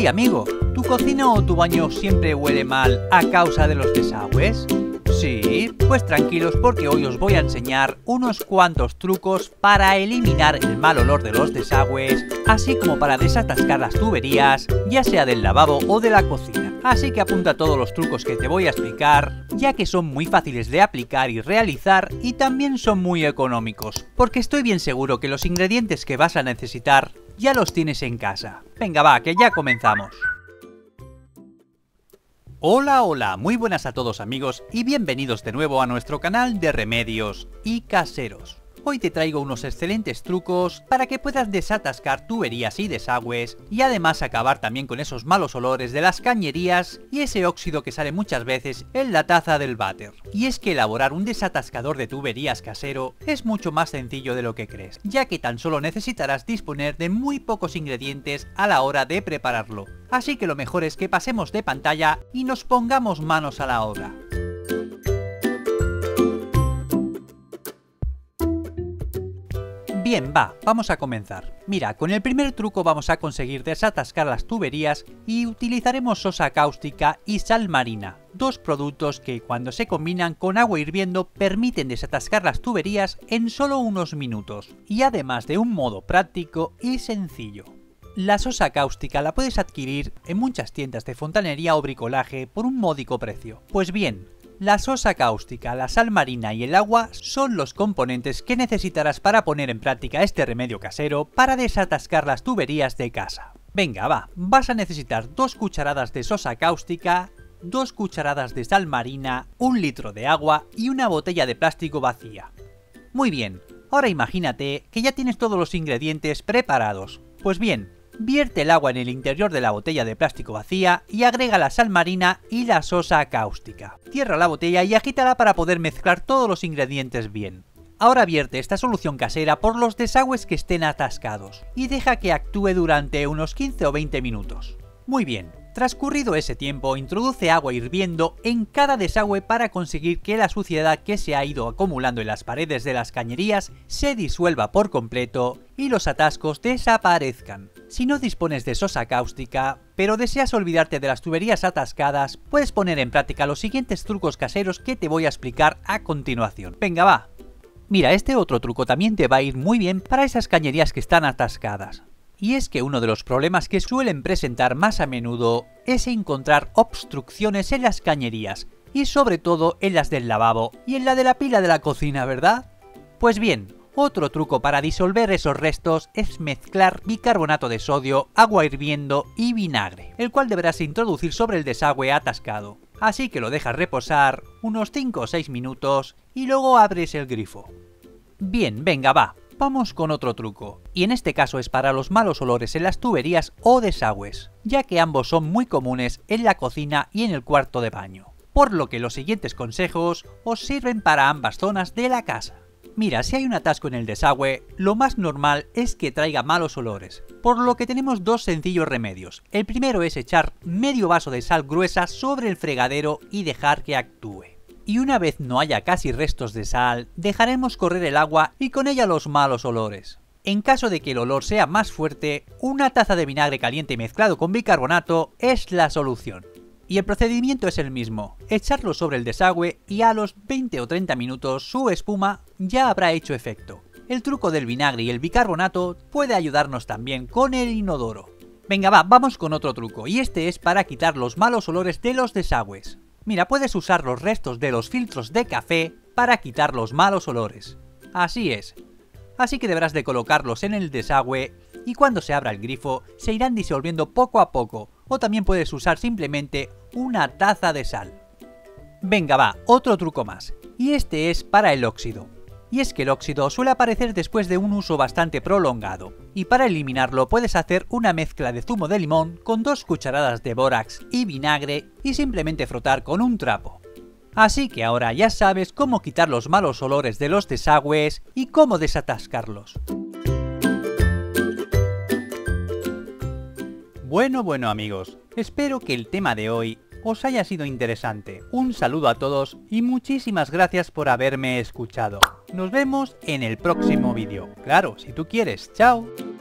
Hey amigo, ¿tu cocina o tu baño siempre huele mal a causa de los desagües? Sí, pues tranquilos porque hoy os voy a enseñar unos cuantos trucos para eliminar el mal olor de los desagües, así como para desatascar las tuberías, ya sea del lavabo o de la cocina. Así que apunta todos los trucos que te voy a explicar, ya que son muy fáciles de aplicar y realizar y también son muy económicos, porque estoy bien seguro que los ingredientes que vas a necesitar ya los tienes en casa. Venga va, que ya comenzamos. Hola, hola, muy buenas a todos amigos y bienvenidos de nuevo a nuestro canal de Remedios y Caseros. Hoy te traigo unos excelentes trucos para que puedas desatascar tuberías y desagües y además acabar también con esos malos olores de las cañerías y ese óxido que sale muchas veces en la taza del váter. Y es que elaborar un desatascador de tuberías casero es mucho más sencillo de lo que crees, ya que tan solo necesitarás disponer de muy pocos ingredientes a la hora de prepararlo. Así que lo mejor es que pasemos de pantalla y nos pongamos manos a la obra. Bien, va, vamos a comenzar. Mira, con el primer truco vamos a conseguir desatascar las tuberías y utilizaremos sosa cáustica y sal marina, dos productos que cuando se combinan con agua hirviendo permiten desatascar las tuberías en solo unos minutos y además de un modo práctico y sencillo. La sosa cáustica la puedes adquirir en muchas tiendas de fontanería o bricolaje por un módico precio. Pues bien, la sosa cáustica, la sal marina y el agua son los componentes que necesitarás para poner en práctica este remedio casero para desatascar las tuberías de casa. Venga, va, vas a necesitar 2 cucharadas de sosa cáustica, 2 cucharadas de sal marina, 1 litro de agua y una botella de plástico vacía. Muy bien, ahora imagínate que ya tienes todos los ingredientes preparados. Pues bien, vierte el agua en el interior de la botella de plástico vacía y agrega la sal marina y la sosa cáustica. Cierra la botella y agítala para poder mezclar todos los ingredientes bien. Ahora vierte esta solución casera por los desagües que estén atascados y deja que actúe durante unos 15 o 20 minutos. Muy bien, transcurrido ese tiempo introduce agua hirviendo en cada desagüe para conseguir que la suciedad que se ha ido acumulando en las paredes de las cañerías se disuelva por completo y los atascos desaparezcan. Si no dispones de sosa cáustica, pero deseas olvidarte de las tuberías atascadas, puedes poner en práctica los siguientes trucos caseros que te voy a explicar a continuación. Venga, va. Mira, este otro truco también te va a ir muy bien para esas cañerías que están atascadas. Y es que uno de los problemas que suelen presentar más a menudo es encontrar obstrucciones en las cañerías, y sobre todo en las del lavabo y en la de la pila de la cocina, ¿verdad? Pues bien, otro truco para disolver esos restos es mezclar bicarbonato de sodio, agua hirviendo y vinagre, el cual deberás introducir sobre el desagüe atascado. Así que lo dejas reposar unos 5 o 6 minutos y luego abres el grifo. Bien, venga va, vamos con otro truco. Y en este caso es para los malos olores en las tuberías o desagües, ya que ambos son muy comunes en la cocina y en el cuarto de baño. Por lo que los siguientes consejos os sirven para ambas zonas de la casa. Mira, si hay un atasco en el desagüe, lo más normal es que traiga malos olores, por lo que tenemos 2 sencillos remedios. El primero es echar medio vaso de sal gruesa sobre el fregadero y dejar que actúe. Y una vez no haya casi restos de sal, dejaremos correr el agua y con ella los malos olores. En caso de que el olor sea más fuerte, una taza de vinagre caliente mezclado con bicarbonato es la solución. Y el procedimiento es el mismo, echarlo sobre el desagüe y a los 20 o 30 minutos su espuma ya habrá hecho efecto. El truco del vinagre y el bicarbonato puede ayudarnos también con el inodoro. Venga va, vamos con otro truco y este es para quitar los malos olores de los desagües. Mira, puedes usar los restos de los filtros de café para quitar los malos olores. Así es. Así que deberás de colocarlos en el desagüe y cuando se abra el grifo se irán disolviendo poco a poco. O también puedes usar simplemente una taza de sal. Venga va, otro truco más. Y este es para el óxido. Y es que el óxido suele aparecer después de un uso bastante prolongado. Y para eliminarlo puedes hacer una mezcla de zumo de limón con 2 cucharadas de bórax y vinagre y simplemente frotar con un trapo. Así que ahora ya sabes cómo quitar los malos olores de los desagües y cómo desatascarlos. Bueno amigos, espero que el tema de hoy os haya sido interesante. Un saludo a todos y muchísimas gracias por haberme escuchado. Nos vemos en el próximo vídeo. Claro, si tú quieres. ¡Chao!